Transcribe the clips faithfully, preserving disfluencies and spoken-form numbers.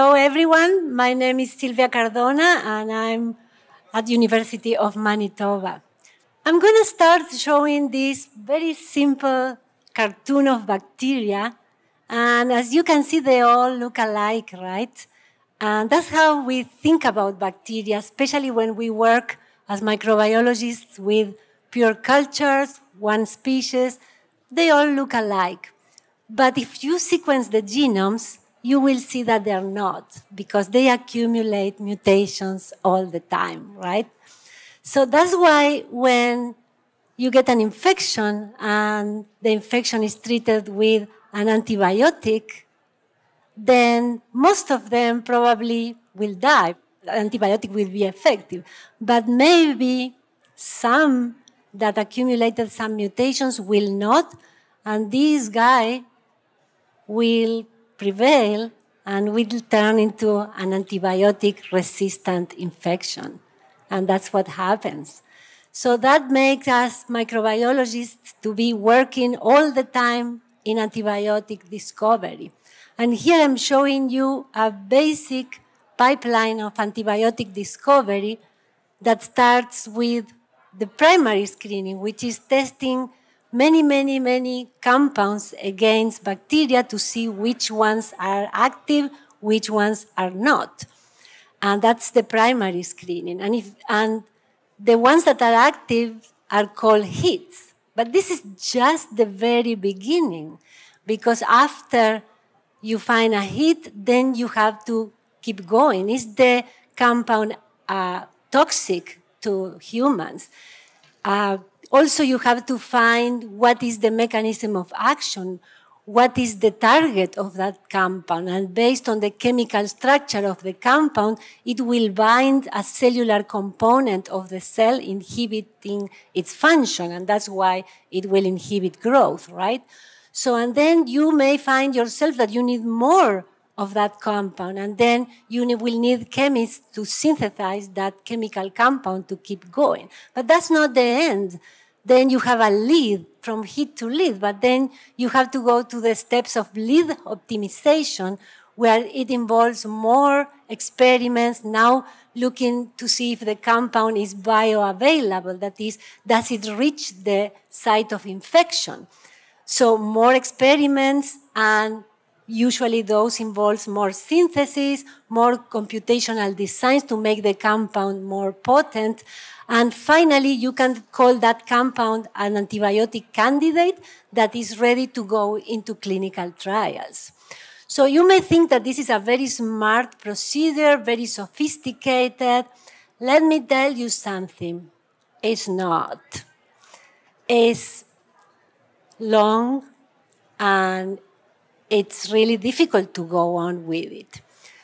Hello everyone, my name is Silvia Cardona and I'm at University of Manitoba. I'm going to start showing this very simple cartoon of bacteria, and as you can see they all look alike, right? And that's how we think about bacteria, especially when we work as microbiologists with pure cultures, one species, they all look alike. But if you sequence the genomes, you will see that they're not, because they accumulate mutations all the time, right? So that's why when you get an infection and the infection is treated with an antibiotic, then most of them probably will die. The antibiotic will be effective, but maybe some that accumulated some mutations will not, and this guy will prevail and will turn into an antibiotic-resistant infection. And that's what happens. So that makes us microbiologists to be working all the time in antibiotic discovery. And here I'm showing you a basic pipeline of antibiotic discovery that starts with the primary screening, which is testing many, many, many compounds against bacteria to see which ones are active, which ones are not. And that's the primary screening. And, if, and the ones that are active are called hits. But this is just the very beginning, because after you find a hit, then you have to keep going. Is the compound uh, toxic to humans? Uh, Also, you have to find what is the mechanism of action, what is the target of that compound, and based on the chemical structure of the compound, it will bind a cellular component of the cell, inhibiting its function, and that's why it will inhibit growth, right? So, and then you may find yourself that you need more of that compound, and then you will need chemists to synthesize that chemical compound to keep going. But that's not the end. Then you have a lead from hit to lead, but then you have to go to the steps of lead optimization, where it involves more experiments, now looking to see if the compound is bioavailable, that is, does it reach the site of infection? So more experiments, and usually those involve more synthesis, more computational designs to make the compound more potent. And finally, you can call that compound an antibiotic candidate that is ready to go into clinical trials. So you may think that this is a very smart procedure, very sophisticated. Let me tell you something. It's not. It's long and it's really difficult to go on with it.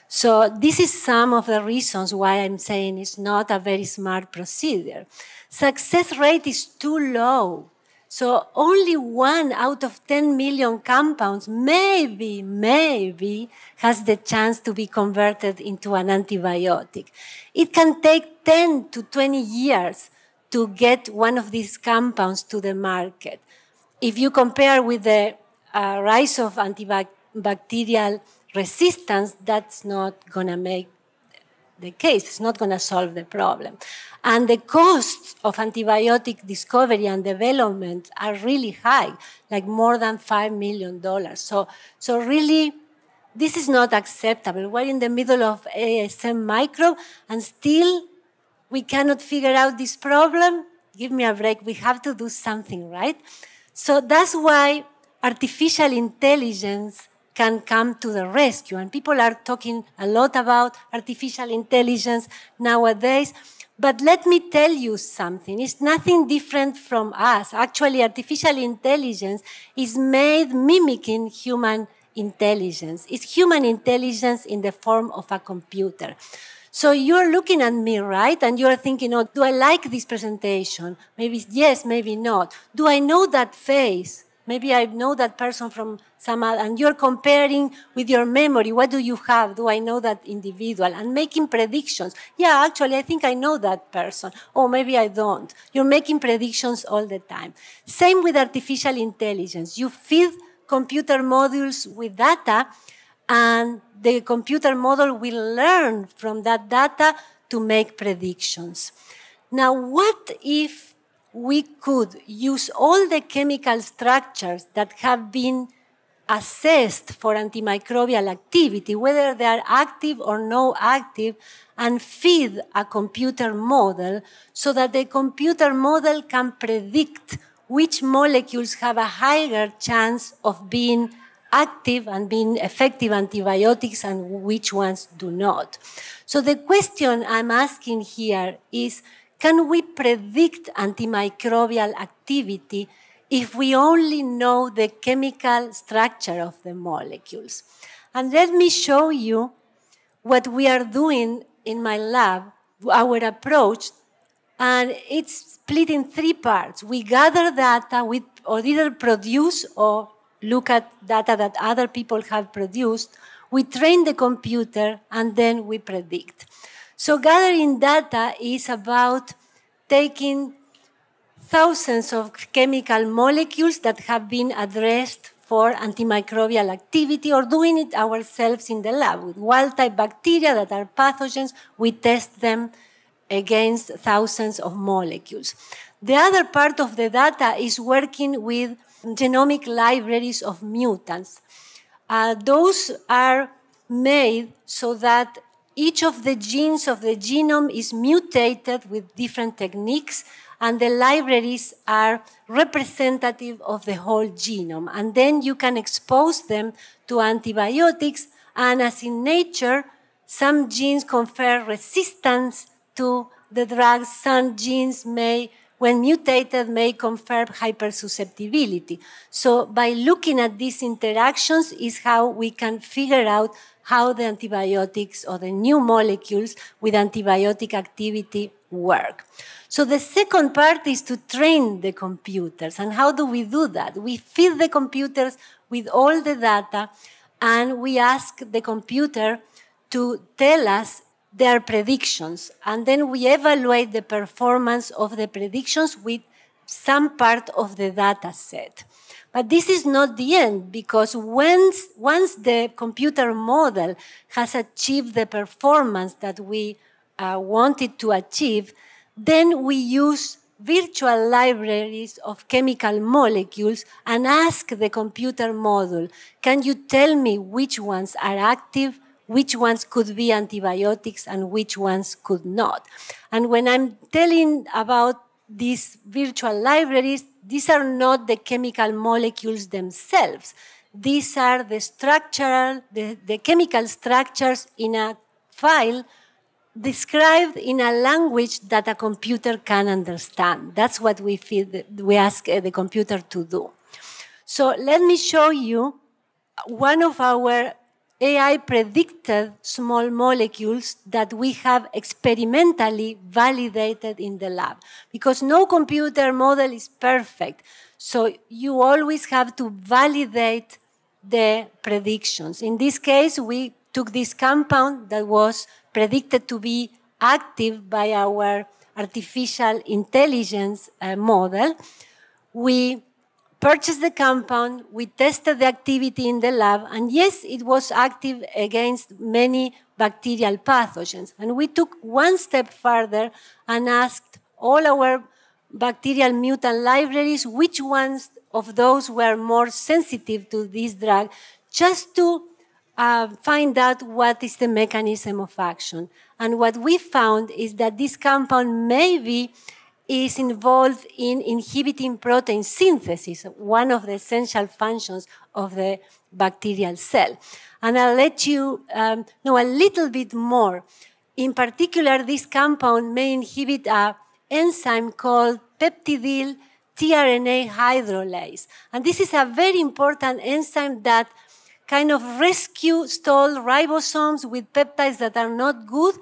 So this is some of the reasons why I'm saying it's not a very smart procedure. Success rate is too low. So only one out of ten million compounds maybe, maybe has the chance to be converted into an antibiotic. It can take ten to twenty years to get one of these compounds to the market. If you compare with the Uh, rise of antibacterial resistance, that's not going to make the case. It's not going to solve the problem. And the costs of antibiotic discovery and development are really high, like more than five million dollars. So, so really, this is not acceptable. We're in the middle of A S M microbe, and still we cannot figure out this problem. Give me a break. We have to do something, right? So that's why artificial intelligence can come to the rescue. And people are talking a lot about artificial intelligence nowadays. But let me tell you something. It's nothing different from us. Actually, artificial intelligence is made mimicking human intelligence. It's human intelligence in the form of a computer. So you're looking at me, right? And you're thinking, oh, do I like this presentation? Maybe yes, maybe not. Do I know that face? Maybe I know that person from some other, and you're comparing with your memory. What do you have? Do I know that individual? And making predictions. Yeah, actually, I think I know that person. Or maybe I don't. You're making predictions all the time. Same with artificial intelligence. You feed computer modules with data, and the computer model will learn from that data to make predictions. Now, what if we could use all the chemical structures that have been assessed for antimicrobial activity, whether they are active or no active, and feed a computer model so that the computer model can predict which molecules have a higher chance of being active and being effective antibiotics and which ones do not. So the question I'm asking here is, can we predict antimicrobial activity if we only know the chemical structure of the molecules? And let me show you what we are doing in my lab, our approach, and it's split in three parts. We gather data, we either produce or look at data that other people have produced, we train the computer, and then we predict. So gathering data is about taking thousands of chemical molecules that have been addressed for antimicrobial activity, or doing it ourselves in the lab. With wild-type bacteria that are pathogens, we test them against thousands of molecules. The other part of the data is working with genomic libraries of mutants. Uh, those are made so that each of the genes of the genome is mutated with different techniques, and the libraries are representative of the whole genome. And then you can expose them to antibiotics, and as in nature, some genes confer resistance to the drugs, some genes may, when mutated, may confer hypersusceptibility. So by looking at these interactions is how we can figure out how the antibiotics or the new molecules with antibiotic activity work. So the second part is to train the computers. And how do we do that? We feed the computers with all the data, and we ask the computer to tell us their predictions, and then we evaluate the performance of the predictions with some part of the data set. But this is not the end, because once, once the computer model has achieved the performance that we uh, wanted to achieve, then we use virtual libraries of chemical molecules and ask the computer model, can you tell me which ones are active, which ones could be antibiotics, and which ones could not. And when I'm telling about these virtual libraries, these are not the chemical molecules themselves. These are the structural, the, the chemical structures in a file described in a language that a computer can understand. That's what we feed, we ask the computer to do. So let me show you one of our A I-predicted small molecules that we have experimentally validated in the lab. Because no computer model is perfect, so you always have to validate the predictions. In this case, we took this compound that was predicted to be active by our artificial intelligence uh, model. We purchased the compound, we tested the activity in the lab, and yes, it was active against many bacterial pathogens. And we took one step further and asked all our bacterial mutant libraries which ones of those were more sensitive to this drug, just to uh, find out what is the mechanism of action. And what we found is that this compound may be is involved in inhibiting protein synthesis, one of the essential functions of the bacterial cell. And I'll let you um, know a little bit more. In particular, this compound may inhibit an enzyme called peptidyl tRNA hydrolase. And this is a very important enzyme that kind of rescues stole ribosomes with peptides that are not good.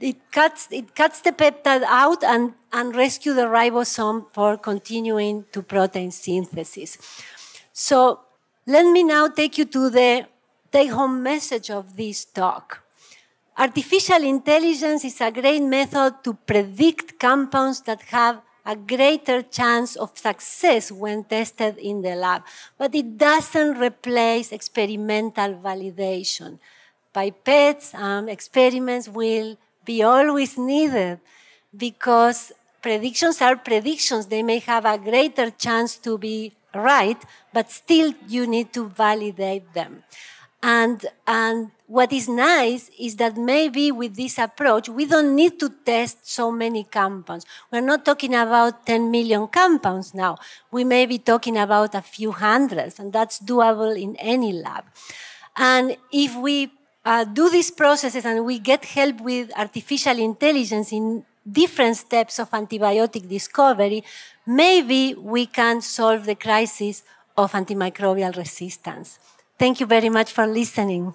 It cuts, it cuts the peptide out and, and rescue the ribosome for continuing to protein synthesis. So let me now take you to the take-home message of this talk. Artificial intelligence is a great method to predict compounds that have a greater chance of success when tested in the lab. But it doesn't replace experimental validation. Pipettes and experiments will be always needed because predictions are predictions. They may have a greater chance to be right, but still you need to validate them. And, and what is nice is that maybe with this approach, we don't need to test so many compounds. We're not talking about ten million compounds now. We may be talking about a few hundreds, and that's doable in any lab. And if we uh, do these processes and we get help with artificial intelligence in different steps of antibiotic discovery, maybe we can solve the crisis of antimicrobial resistance. Thank you very much for listening.